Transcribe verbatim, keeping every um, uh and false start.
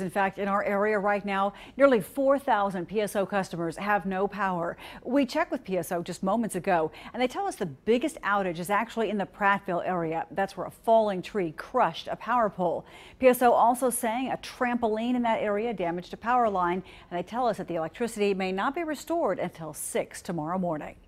In fact, in our area right now, nearly four thousand P S O customers have no power. We checked with P S O just moments ago, and they tell us the biggest outage is actually in the Prattville area. That's where a falling tree crushed a power pole. P S O also saying a trampoline in that area damaged a power line, and they tell us that the electricity may not be restored until six tomorrow morning.